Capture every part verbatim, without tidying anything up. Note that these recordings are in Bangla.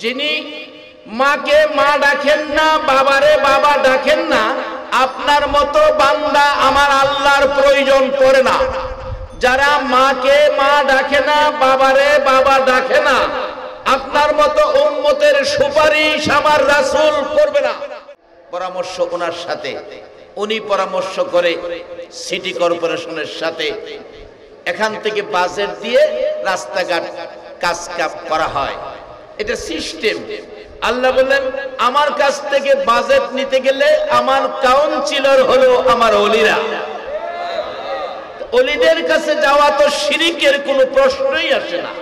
जिन्हें माँ के माँ डाकेन ना बाबा रे बाबा डाकेन ना अपनर मतो बंदा अमर अल्लाहर प्रयोजन करना जरा माँ के माँ डाकेना बाबा रे बाबा डाकेना अपनर मतो उम्मतेर सुपारिश अमर रसूल करना परामर्श उनार साथे उन्हीं परामर्श करे सिटी कॉर्पोरेशनेर साथे एखान थेके बजेट दिए रास्ताघाट काजकाम करा हय এটা সিস্টেম। আল্লাহ বলেন আমার কাছ থেকে বাজেট নিতে গেলে আমার কাউন্সিলর হলো আমার ওলিরা, ওলিদের কাছে যাওয়া তো শিরকের কোনো প্রশ্নই আসে না।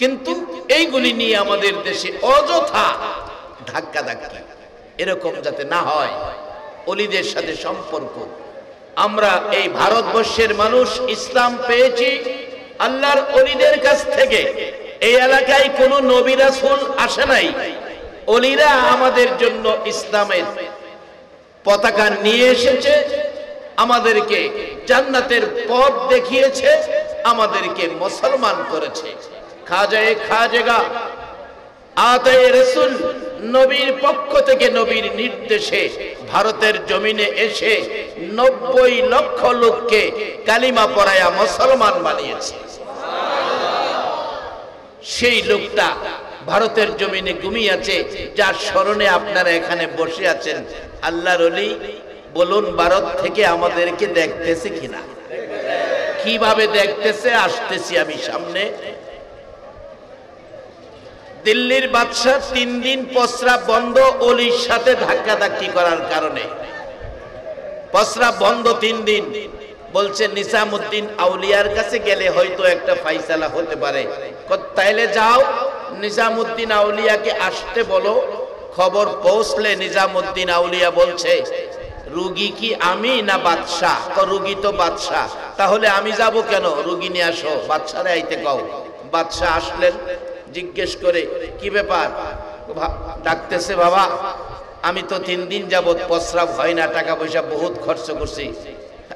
কিন্তু এইগুলি নিয়ে আমাদের দেশে অযথা ধাক্কা ধাক্কি এরকম যাতে না হয়, ওলিদের সাথে সম্পর্ক। আমরা এই ভারতবর্ষের মানুষ ইসলাম পেয়েছি अल्लाहर ओलिदेर काछ थेके, एई एलाकाय कोनो नबी रासूल आसे नाई, ओलिरा आमादेर जोन्नो इस्लामेर पताका निये एसेछे, आमादेरके जान्नातेर पथ देखिएछे, आमादेरके मुसलमान करेछे। खाजाए खाजेगा आते रसूल नबीर पक्ष थेके नबीर निर्देशे भारतेर जमिने एसे नब्बई लक्ष लोकके कालिमा पराया मुसलमान बानियेछे। সেই লোকটা ভারতের জমিনে ঘুমিয়ে আছে, যার স্মরণে আপনারা এখানে বসে আছেন। আল্লাহর ওলি বলুন, ভারত থেকে আমাদেরকে দেখতেছে কিনা, কিভাবে দেখতেছে? আসতেছি আমি সামনে। দিল্লির বাদশা তিন দিন পসরা বন্ধ, ওলির সাথে ধাক্কা ধাক্কি করার কারণে পসরা বন্ধ তিন দিন। বলছে নিজামউদ্দিন আউলিয়ার কাছে গেলে হয়তো একটা ফয়সালা হতে পারে। তাইলে যাও নিজামউদ্দিন আউলিয়াকে আসতে বলো, খবর পৌঁছলে নিজামউদ্দিন আউলিয়া বলছে রোগী কি আমি না বাদশা? তো রোগী তো বাদশা, তাহলে আমি যাব কেন? রোগী নিয়ে আসো, বাদশারে আইতে কও। বাদশা আসলেন, জিজ্ঞেস করে কি ব্যাপার ডাকতেছে? বাবা আমি তো তিন দিন যাবত প্রস্রাব হয় না, টাকা পয়সা বহুত খরচ করছি,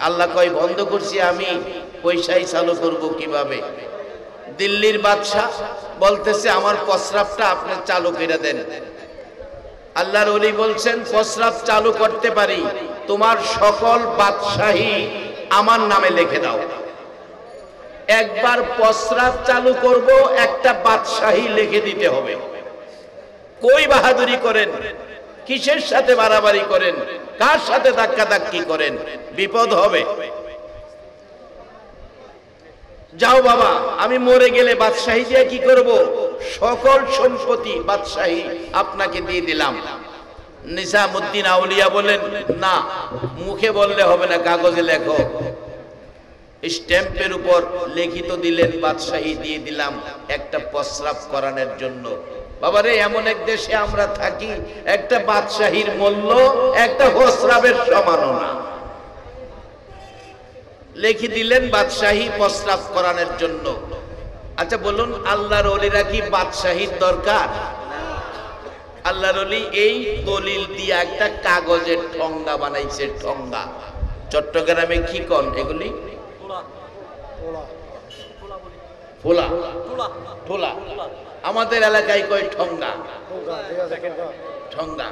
আল্লাহ কয় বন্ধ করছি, আমি পয়সাই চালু করব কিভাবে? দিল্লির বাদশা বলতেছে আমার প্রস্রাবটা আপনি চালু করে দেন। আল্লাহর ওলি বলছেন প্রস্রাব চালু করতে পারি, তোমার সকল বাদশাহী আমার নামে লিখে দাও। একবার প্রস্রাব চালু করব, একটা বাদশাহী লিখে দিতে হবে। কই বাহাদুরি করেন, কিসের সাথে বাড়াবাড়ি করেন, কার সাথে ধাক্কা ধাক্কি করেন, বিপদ হবে। যাও বাবা, আমি মরে গেলে বাদশাহী দিয়ে কি করব? সকল সম্পত্তি বাদশাহী আপনাকে দিয়ে দিলাম। নিজামউদ্দিন আউলিয়া বলেন না, মুখে বললে হবে না, কাগজে লেখো। স্ট্যাম্পের উপর লিখিত দিলেন বাদশাহী দিয়ে দিলাম একটা প্রস্রাব করানোর জন্য। বাবারে এমন এক দেশে আমরা থাকি, একটা বাদশাহীর মূল্য একটা প্রস্রাবের সমান না। লিখে দিলেন বাদশাহী প্রস্রাব করানোর জন্য। আচ্ছা বলুন, আল্লাহর ওলিরা কি বাদশাহীর দরকার? আল্লাহর ওলি এই দলিল দিয়ে একটা কাগজের ঠঙ্গা বানাইছে, ঠঙ্গা। চট্টগ্রামে কি কন এগুলি? ফোলা ফোলা, আমাদের এলাকায় কয় ঠঙ্গা। ঠঙ্গা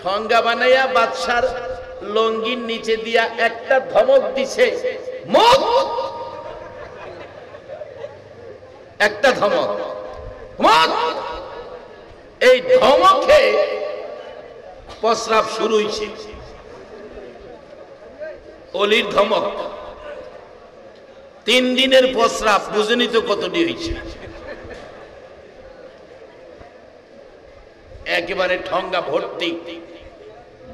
ঠঙ্গা বানাইয়া বাদশার লঙ্গির নিচে দিয়া একটা ধমক দিছে, মত একটা ধমক, মত। এই ধমকে প্রস্রাব শুরু হইছে, অলির ধমক। তিন দিনের প্রস্রাব বুঝেনি তো কতটি হইছে, একেবারে ঠঙ্গা ভর্তি।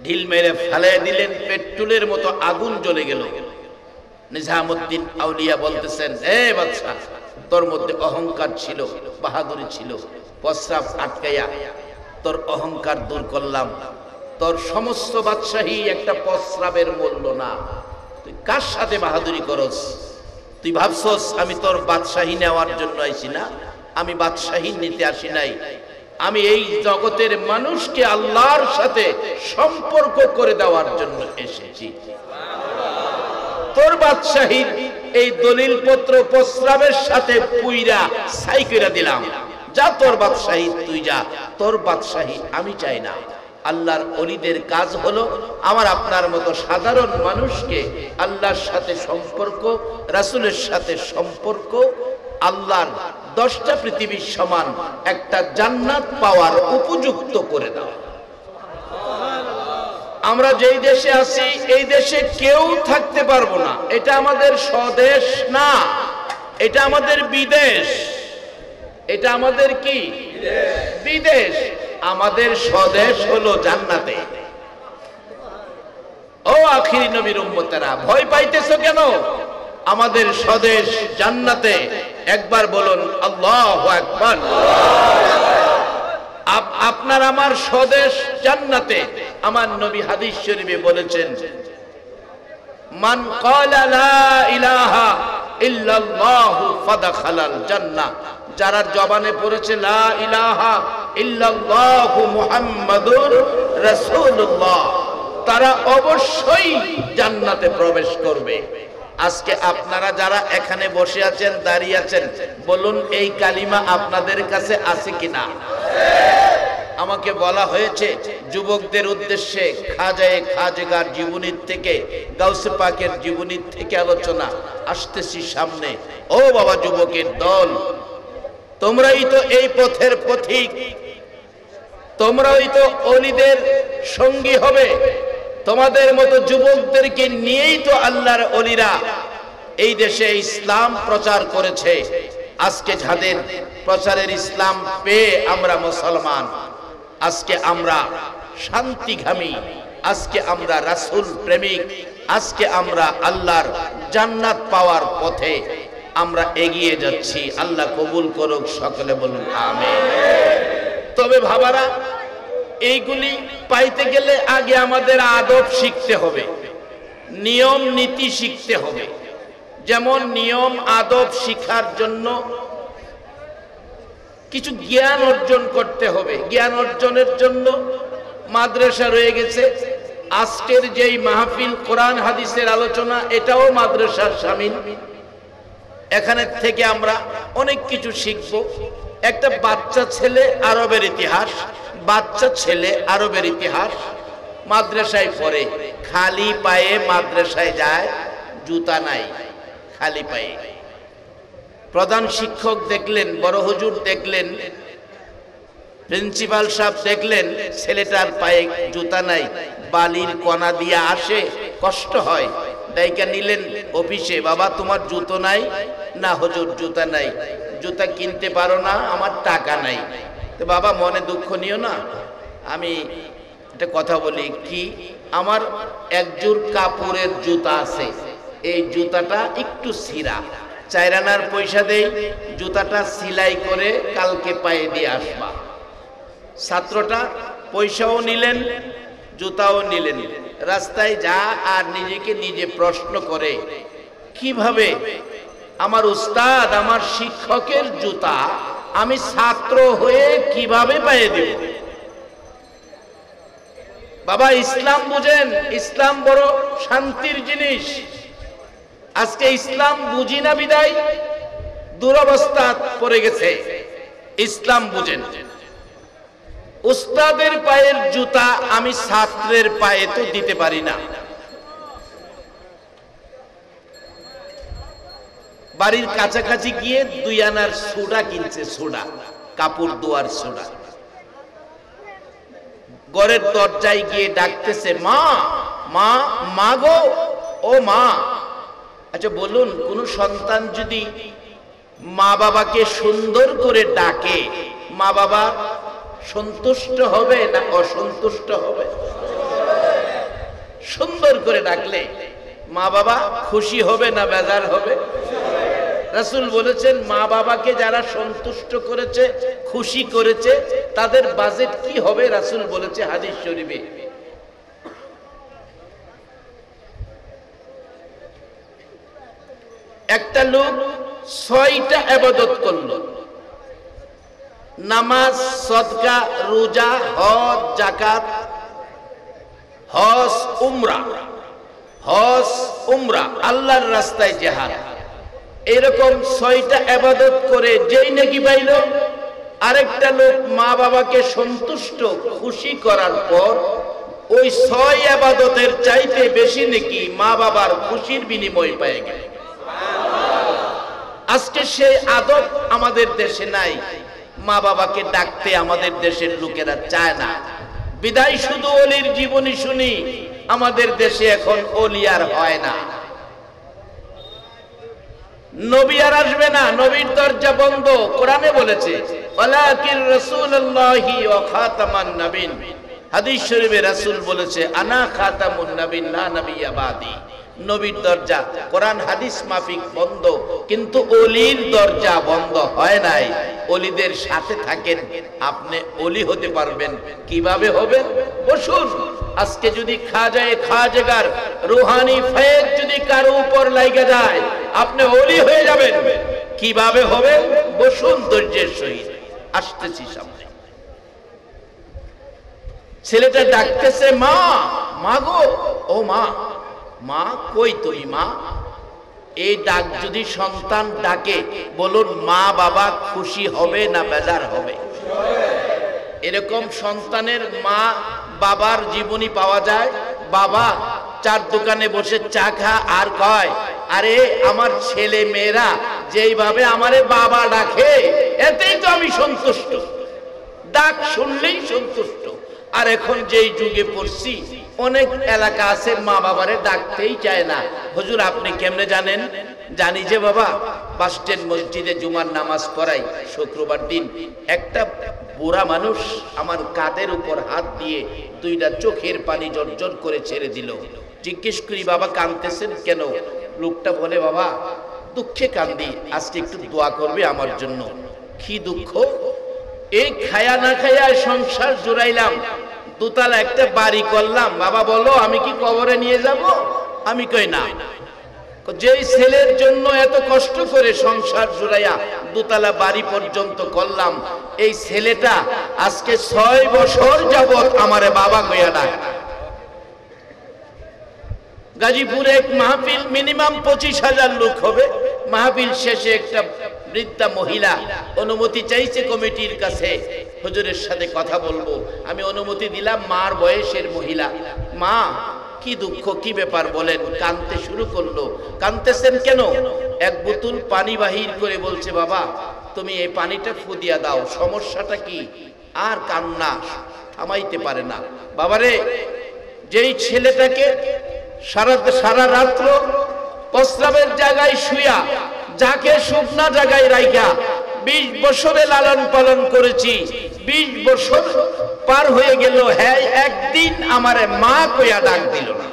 ঢিল মেরে ফালাই দিলেন, পেট্রোলের মতো আগুন জ্বলে গেল। নিজামউদ্দিন আউলিয়া বলতেছেন এ বাদশা, তোর মধ্যে অহংকার ছিল, বাহাদুরি ছিল, প্রস্রাব আটকাইয়া তোর অহংকার দূর করলাম। তোর সমস্ত বাদশাহী একটা প্রস্রাবের মূল্য না, তুই কার সাথে বাহাদুরি করস? তুই ভাবছস আমি তোর বাদশাহী নেওয়ার জন্য আইছি না, আমি বাদশাহী নিতে আসি নাই, আমি এই জগতের মানুষকে আল্লাহর সাথে সম্পর্ক করে দেওয়ার জন্য এসেছি। তোর বাদশাহীর दलिल पत्र प्रस्रावेर साथे पुइरा छाई कइरा दिलाम जा तोर बादशाही तुई जा तोर बादशाही आमी चाइ ना। আল্লাহর ওলিদের কাজ হলো আমার আপনার মতো সাধারণ মানুষকে আল্লাহর সাথে সম্পর্ক, রাসূলের সাথে সম্পর্ক, আল্লাহর দশটা পৃথিবীর সমান একটা জান্নাত পাওয়ার উপযুক্ত করে দাও। সুবহানাল্লাহ। আমরা যেই দেশে আছি এই দেশে কেউ থাকতে পারবো না। এটা আমাদের স্বদেশ না, এটা আমাদের বিদেশ। এটা আমাদের কি? বিদেশ। আমাদের স্বদেশ হলো জান্নাতে। ও আখিরি নবীর উম্মতেরা, ভয় পাইতেছো কেন? আমাদের স্বদেশ জান্নাতে। একবার বলুন আল্লাহু আকবার। আপনার আমার স্বদেশ জান্নাতে। আমার নবী হাদিস শরীফে বলেছেন, মান ক্বালা লা ইলাহা ইল্লাল্লাহু ফাদাখালাল জান্নাহ। যারা জবানে পড়েছে লা ইলাহা ইল্লাল্লাহু মুহাম্মাদুর রাসূলুল্লাহ, তারা অবশ্যই জান্নাতে প্রবেশ করবে। আজকে আপনারা যারা এখানে বসে আছেন, দাঁড়িয়ে আছেন, বলুন এই কালিমা আপনাদের কাছে আছে কিনা? আমাকে বলা হয়েছে যুবকদের উদ্দেশ্যে খাজা খাজেগার জীবনীর থেকে, গাউসে পাকের জীবনীর থেকে আলোচনা আসতেছি সামনে। ও বাবা যুবকের দল, তোমরাই তো এই পথের পথিক, তোমরাই তো ওলিদের সঙ্গী হবে। তোমাদের মতো যুবকদেরকে নিয়েই তো আল্লাহর ওলিরা এই দেশে ইসলাম প্রচার করেছে। আজকে যাদের প্রচারের ইসলাম পেয়ে আমরা মুসলমান, আজকে আমরা শান্তিগামী, আজকে আমরা রাসূল প্রেমিক, আজকে আমরা আল্লাহর জান্নাত পাওয়ার পথে আমরা এগিয়ে যাচ্ছি। আল্লাহ কবুল করুক, সকলে বলুন আমিন। তবে ভাবারা, এইগুলি পাইতে গেলে আগে আমাদের আদব শিখতে হবে, নিয়ম নীতি শিখতে হবে। যেমন নিয়ম আদব শিখার জন্য কিছু জ্ঞান অর্জন করতে হবে। জ্ঞান অর্জনের জন্য মাদ্রাসা রয়ে গেছে। আজকের যেই মাহফিল কোরআন হাদিসের আলোচনা, এটাও মাদ্রাসার শামিল। এখানে থেকে আমরা অনেক কিছু শিখব। একটা বাচ্চা ছেলে আরবের ইতিহাস, বাচ্চা ছেলে আরবের ইতিহাস মাদ্রাসায় পড়ে। খালি পায়ে মাদ্রাসায় যায়, জুতা নাই, খালি পায়ে। প্রধান শিক্ষক দেখলেন, বড় হুজুর দেখলেন, প্রিন্সিপাল সাহেব দেখলেন ছেলেটার পায়ে জুতা নাই, বালির কণা দিয়ে আসে, কষ্ট হয়। দায়িকা নিলেন অফিসে, বাবা তোমার জুতো নাই? না হুজুর জুতা নাই। জুতা কিনতে পারো না? আমার টাকা নাই। তো বাবা মনে দুঃখ নিও না, আমি একটা কথা বলি কি, আমার একজোড় কাপড়ের জুতা আছে, এই জুতাটা একটু ছিঁড়া, চাইরানার পয়সা দেই, জুতাটা সিলাই করে কালকে পায়ে দিয়ে আসবা। ছাত্রটা পয়সাও নিলেন, জুতাও নিলেন, রাস্তায় যা আর নিজেকে নিজে প্রশ্ন করে, কিভাবে আমার উস্তাদ, আমার শিক্ষকের জুতা আমি ছাত্র হয়ে কিভাবে পায়ে দেব? বাবা ইসলাম বুঝেন, ইসলাম বড় শান্তির জিনিস। আজকে ইসলাম বুঝি না বিদায় দুরবস্থা পড়ে গেছে। ইসলাম বুঝেন, উস্তাদের পায়ের জুতা আমি ছাত্রের পায়ে তো দিতে পারি না। বাড়ির কাছাকাছি গিয়ে দুই আনার সোডা কিনছে, সোডা, কাপড় ধোয়ার সোডা। ঘরের দরজায় গিয়ে ডাকতেছে, মা মা মা গো, ও মা। আচ্ছা বলুন, কোন সন্তান যদি মা বাবাকে সুন্দর করে ডাকে, মা বাবা সন্তুষ্ট হবে না অসন্তুষ্ট হবে? সুন্দর করে ডাকলে মা বাবা খুশি হবে না বেজার হবে? রাসূল বলেছেন, মা বাবাকে যারা সন্তুষ্ট করেছে, খুশি করেছে, তাদের বাজেট কি হবে? রাসূল বলেছে হাদিস শরীফে, একটা লোক ছয়টা ইবাদত করলো, নামাজ, সদকা, রোজা, হজ, যাকাত, হজ, উমরা, হজ, উমরা, আল্লাহর রাস্তায় জিহাদ, एरकम छयटा इबादत करे जेई नेकी पाइलो आरेकटा लोक मा बाबाके सन्तुष्ट खुशी करार पर ओई छय इबादतेर चाइते बेशी नेकी मा बाबार खुशिर बिनिमये पेये गेल। सुभानआल्लाह आजके सेई आदब आमादेर देशे नाई। मा बाबाके डाकते आमादेर देशेर लोकेरा चाय ना बिदाई शुधु ओलिर जीवनी शुनी आमादेर देशे एखन ओलियार हय ना। नबी आर आसबे ना, नबीर दरजा बंद। कुराने बोलेছে ওয়ালাকিন রাসূলুল্লাহি ওয়া খাতামান নবীন। হাদিস শরীফে রাসূল বলেছে আনা খাতামুন নবীন লা নবিয়্যা বাদি। নবীর দরজা কোরআন হাদিস মাফিক বন্ধ, কিন্তু ওলির দরজা বন্ধ হয় নাই। ওলিদের সাথে থাকেন, আপনি ওলি হতে পারবেন। কিভাবে হবেন? বসুন। আজকে যদি খাজায়ে খাজগার রুহানি ফেজ যদি কারো উপর লাগা যায়, আপনি ওলি হয়ে যাবেন। কিভাবে হবেন? বসুন ধৈর্যের সহিত। আসতেছি সামনে। ছেলেটা ডাকতেছে, মা মা গো, ও মা মা কই তুই মা? এই ডাক যদি সন্তান ডাকে, বলুন মা বাবা খুশি হবে না বেজার হবে? এরকম সন্তানের মা বাবার জীবনী পাওয়া যায়। বাবা চার দোকানে বসে চা খা আর কয়, আরে আমার ছেলে মেয়েরা যেইভাবে আমারে বাবা ডাকে এতেই তো আমি সন্তুষ্ট। ডাক শুনলেই সন্তুষ্ট। আর এখন যেই যুগে পড়ছি অনেক এলাকা আছে মা বাবারে ডাকতেই চায় না। হুজুর আপনি কেমনে জানেন? জানি যে বাবা বাস স্ট্যান্ড মসজিদে জুমার নামাজ পড়াই শুক্রবার দিন। একটা বুড়া মানুষ আমার কাঁধের উপর হাত দিয়ে দুইটা চোখের পানি জর্জর করে ছেড়ে দিল। জিজ্ঞেস করি, বাবা কাঁদতেছেন কেন? লোকটা বলে, বাবা দুঃখে কান্দি, আজকে একটু দোয়া করবে আমার জন্য। কি দুঃখ? এই খায়া না খায়া সংসার জোড়াইলাম, দুতলা একটা বাড়ি করলাম, বাবা বলো আমি কি কবরে নিয়ে যাব? আমি কই না। যেই ছেলের জন্য এত কষ্ট করে সংসার জুড়াইয়া দুতলা বাড়ি পর্যন্ত করলাম, এই ছেলেটা আজকে ছয় বছর যাবত আমারে বাবা কইয়া ডাকে। গাজীপুরে এক মাহফিল, মিনিমাম পঁচিশ হাজার লোক হবে। মাহফিল শেষে একটা বৃদ্ধা মহিলা অনুমতি চাইছে কমিটির কাছে, হুজুরের সাথে কথা বলবো। আমি অনুমতি দিলাম। মার বয়সের মহিলা। মা কি দুঃখ, কি ব্যাপার বলেন? কাঁদতে শুরু করলো। কাঁদতেছেন কেন? এক বোতল পানি বাহির করে বলছে, বাবা তুমি এই পানিটা ফুদিয়া দাও। সমস্যাটা কি? আর কান্না থামাইতে পারে না। বাবারে, যেই ছেলেটাকে সারা সারা রাত্র প্রস্রাবের জায়গায় শুয়া, যাকে শুকনা জায়গায় রাইখা বিশ বছরে লালন পালন করেছি, বিশ বছর পার হয়ে গেল, হ্যাঁ একদিন আমারে মা কইয়া ডাক দিল না।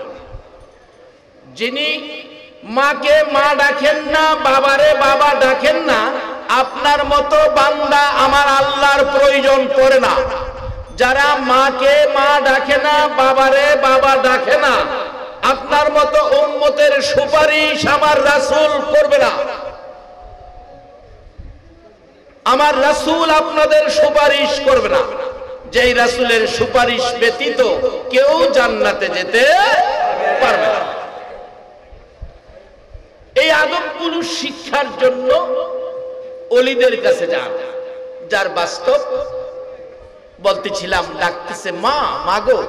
যিনি মাকে মা ডাকেন না, বাবারে বাবা ডাকেন না, আপনার মতো বান্দা আমার আল্লাহর প্রয়োজন পড়ে না। যারা মাকে মা ডাকে না, বাবারে বাবা ডাকে না, আপনার মতো উম্মতের সুপারিশ আমার রাসূল করবে না। আমার রাসূল আপনাদের সুপারিশ করবে না। যেই রাসূলের সুপারিশ ব্যতীত কেউ জান্নাতে যেতে পারবে না। এই আদবগুলো শিক্ষার জন্য ওলিদের কাছে যান। যার বাস্তব বলতেছিলাম, ডাকতেছে মা মাগো।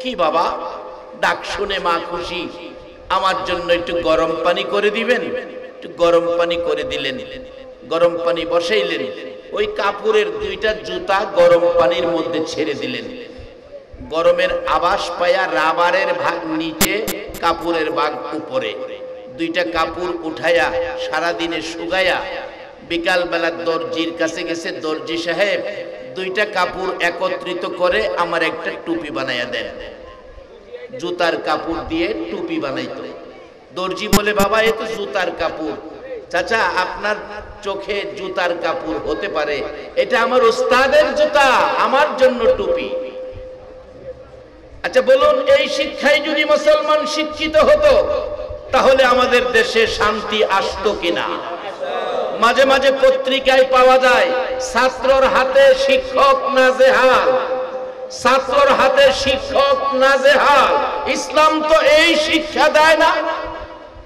কি বাবা? ডাক শুনে মা খুশি। আমার জন্য একটু গরম পানি করে দিবেন। একটু গরম পানি করে দিলেন। গরম পানি বসাইলেন। ওই কাপুরের দুইটা জুতা গরম পানির মধ্যে ছেড়ে দিলেন। গরমের আভাস পায়া রাবারের ভাগ নিচে, কাপুরের ভাগ উপরে। দুইটা কাপড় উঠায়া সারাদিনে শুকায়া বিকালবেলা দর্জির কাছে গেছে, দর্জি সাহেব দুইটা কাপড় একত্রিত করে আমার একটা টুপি বানাইয়া দেন। জুতার কাপড় দিয়ে টুপি বানাইতো। দর্জি বলে, বাবা এ তো জুতার কাপড়। চাচা আপনার চোখে জুতার কাপড় হতে পারে, এটা আমার উস্তাদের জুতা, আমার জন্য টুপি। আচ্ছা বলুন, এই শিক্ষায় যদি মুসলমান শিক্ষিত হতো তাহলে আমাদের দেশে শান্তি আসতো কিনা? মাঝে মাঝে পত্রিকায় পাওয়া যায়, ছাত্রর হাতে শিক্ষক নাজেহাল, ছাত্রর হাতে শিক্ষক নাজেহাল। ইসলাম তো এই শিক্ষা দেয় না।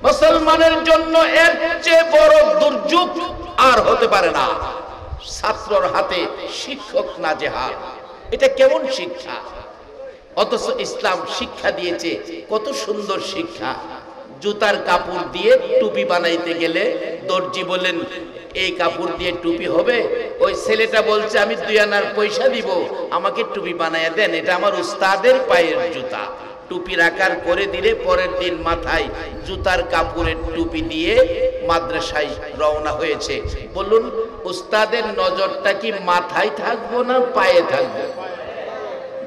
मुसलमानेर जन्नो एर चे बड़ो दुर्योग आर होते पारे ना। छात्रर हाथे शिक्षक नाजेहाल, एटा केमन शिक्षा? अथच इस्लाम शिक्षा दिएছে কত সুন্দর শিক্ষা। জুতার কাপড় দিয়ে টুপি বানাইতে গেলে দর্জি বলেন এই কাপড় দিয়ে টুপি হবে, ওই ছেলেটা বলছে আমি দুই আনার পয়সা দিব আমাকে টুপি বানায়া দেন, এটা আমার উস্তাদের পায়ের জুতা। টুপির আকার করে দিলে পরের দিন মাথায় জুতার কাপড়ের টুপি দিয়ে মাদ্রাসায় রওনা হয়েছে। বলুন উস্তাদের নজরটা কি মাথায় থাকবো না পায়ে থাকবো?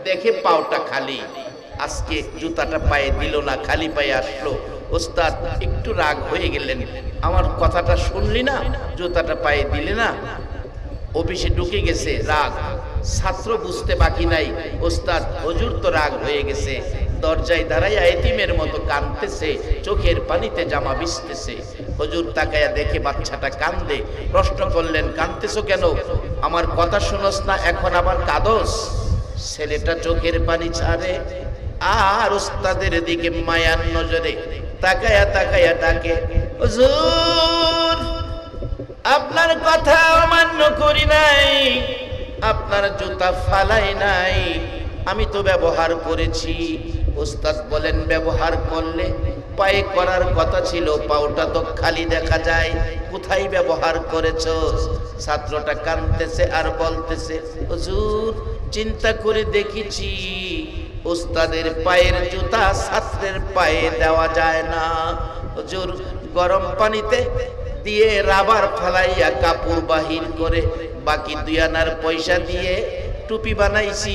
देखे पावटा खाली आज के जूताटा पाए दिलो ना, खाली पाए आसलो। उस्ताद एकटू राग होये गेलेन, आमार कथाटा शुनली ना, जूताटा पाए दिले ना, अफिसे ढुके गेछे राग। छात्र बुझते बाकी नाई उस्ताद हुजूर तो राग होये गेछे। दरजाय दाड़ाया एतिमेर मतो कांदतेछे, चोखेर पानिते जामा भिजतेछे। हुजूर ताकाया देखे बाच्चाटा कांदे, प्रश्न करलेन कांदतेछो केनो? आमार कथा शुनोस ना एखन आबार कादोस? ছেলেটা চোখের পানি ছাড়ে আর উস্তাদের দিকে মায়ার নজরে তাকায়া তাকায়া ডাকে, হুজুর আপনার কথা অমান্য করি নাই, আপনার জুতা ফালাই নাই, আমি তো ব্যবহার করেছি। উস্তাদ বলেন ব্যবহার করলে পায়ে করার কথা ছিল, পাওটা তো খালি দেখা যায়, কোথায় ব্যবহার করেছো? ছাত্রটা কাঁদতেছে আর বলতেছে, হুজুর चिंता करे देखीची उस्तादेर पायेर जूता छात्रेर पाये देवा जाए ना। हुजूर गरम पानीते दिए राबार फलाइया कापड़ बाहिर करे बाकी दुई आनार पैसा दिए टुपी बनाइছি।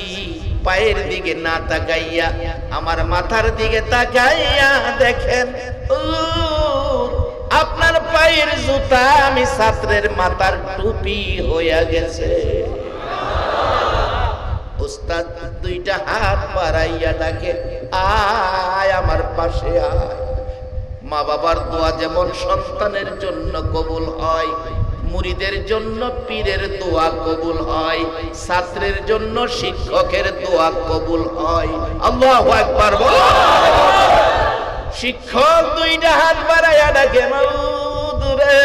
पायेर दिके ना ताकाइया आमार माथार दिके ताकाइया देखेन हुजूर आपनार पायेर जूता आमी छात्रेर माथार टुपी होया गेছে। उस्ताद दुईटा हाथ बाड़ाइया डाके, आय आमार पाशे आय। मा बाबार दुआ जेमन सन्तानेर जन्य कबुल हय, मुरिदेर जन्य पीरेर दुआ कबुल हय, छात्रेर जन्य शिक्षकेर दुआ कबुल हय। आल्लाहु अकबर बोल। शिक्षक दुईटा हाथ बाड़ाइया डाके, मौद रे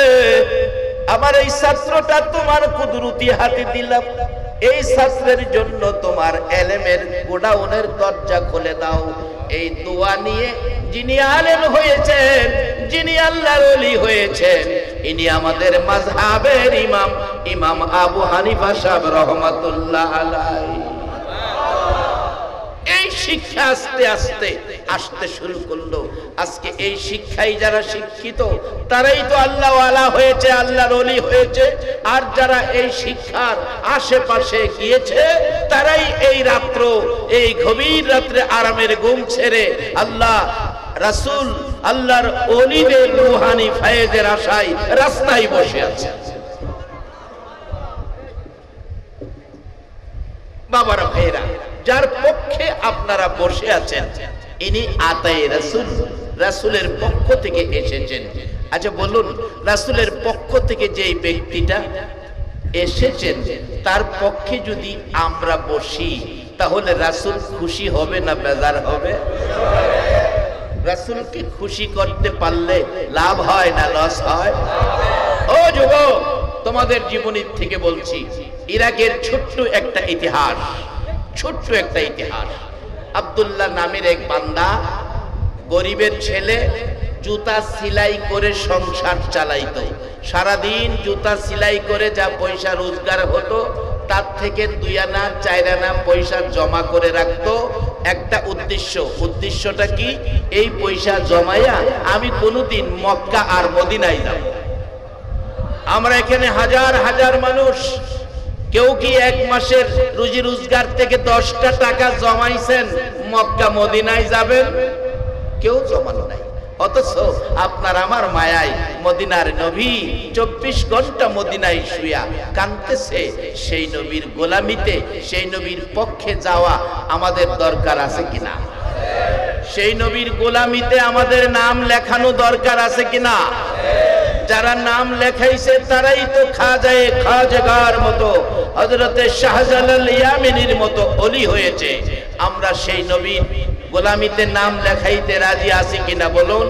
आमार एई छात्रटा तोमार कुदरती हाते दिलाम, এই শাস্ত্রের জন্য তোমার এলেমের গোডাউনের দরজা খুলে দাও। এই দোয়া নিয়ে যিনি আলেম হয়েছেন, যিনি আল্লাহর ওলি হয়েছেন, ইনি আমাদের মাযহাবের ইমাম, ইমাম আবু হানিফা সাহেব রহমাতুল্লাহ আলাইহি। এই শিক্ষা আস্তে আস্তে আসতে শুরু করলো। আজকে এই শিক্ষায় যারা শিক্ষিত তারাই তো আল্লাহ ওয়ালা হয়েছে, আল্লাহর ওলি হয়েছে। আর যারা এই শিক্ষার আশেপাশে গিয়েছে তারাই এই রাত্র, এই গভীর রাত্রে আরামের ঘুম ছেড়ে আল্লাহ রাসূল আল্লাহর ওলিদের রূহানি ফয়েজের আশায় রাস্তায় বসে আছে। বাবারা ভাইরা, যার পক্ষে আপনারা বসে আছেন ইনি আতায়ে রাসূল, রাসূলের পক্ষ থেকে এসেছেন। আচ্ছা বলুন, রাসূলের পক্ষ থেকে যেই ব্যক্তিটা এসেছেন তার পক্ষে যদি আমরা বসি তাহলে রাসূল খুশি হবে না বেজার হবে? রাসূলকে খুশি করতে পারলে লাভ হয় না লস হয়? ও যুবক, তোমাদের জীবনী থেকে বলছি, ইরাকের ছোট্ট একটা ইতিহাস, ছোট্ট একটা ইতিহাস। আব্দুল্লাহ নামের এক বান্দা, গরিবের ছেলে, জুতা সেলাই করে সংসার চালাইতো। সারাদিন জুতা সেলাই করে যা পয়সা রোজগার হতো তার থেকে দুই আনা চার আনা পয়সা জমা করে রাখতো, একটা উদ্দেশ্য। উদ্দেশ্যটা কি? এই পয়সা জমায়া আমি কোনোদিন মক্কা আর মদিনায় যাব। আমরা এখানে হাজার হাজার মানুষ, কেউ কি এক মাসের রুজি রোজগার থেকে দশটা টাকা জমাইছেন মক্কা মদিনায় যাবেন? কেউ জমানো নাই। অথচ আপনার আমার মায়ায় মদিনার নবী চব্বিশ ঘন্টা মদিনায় শুয়া কাঁদতেছে। সেই নবীর গোলামিতে সেই নবীর পক্ষে যাওয়া আমাদের দরকার আছে কিনা? সেই নবীর গোলামিতে আমাদের নাম লেখানো দরকার আছে কিনা? যারা নাম লেখাইছে তারাই তো খাজায়ে খাজগার মতো, হযরতে শাহজালাল ইয়ামিনীর মতো ওলি হয়েছে। আমরা সেই নবীর গোলামিতে নাম লেখাইতে রাজি আছি কিনা বলুন?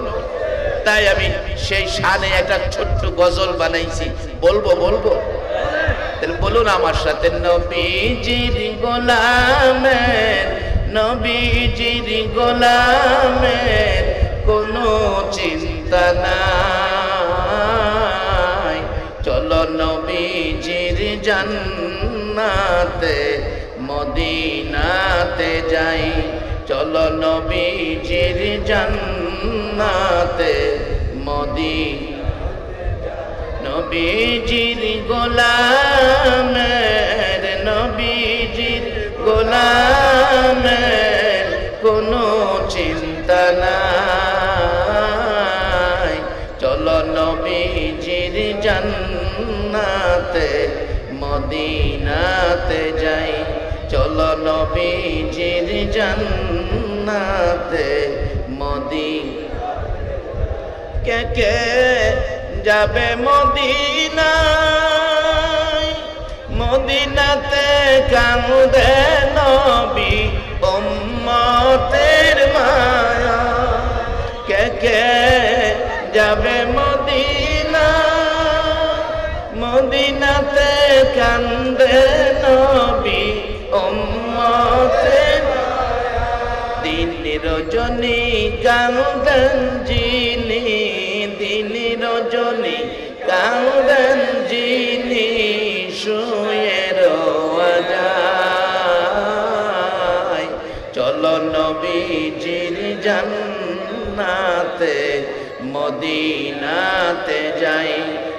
তাই আমি সেই শানে একটা ছোট্ট গজল বানাইছি, বলবো বলবো তাহলে বলুন আমার সাথে। নবীজির গোলামের নবীজির গোলামের কোনো চিন্তা নাই, চলো নবীজির জান্নাতে মদিনাতে যাই, চলো নবীজির জান্নাতে মদিনাতে যাই। নবীজির গোলামের নবীজির গোলামের কোনো চিন্তা নাই, চলো নবীজির জান্নাতে মদিনাতে যাই, চলো নবীজির জান্নাতে মদিনাতে। কে কে যাবে মদিনায়, মদিনাতে কাঁদে নবী উম্মতের মায়া। কে কে যাবে মদিনায়, মদিনাতে কাঁদে নবী উম্মতের মায়া। দিন রজনী কাঁদেন যিনি, দিন রজনী কাঁদেন যিনি, শুয়ে রওয়া যায়, চলো নবীজির জান্নাতে মদিনাতে যাই,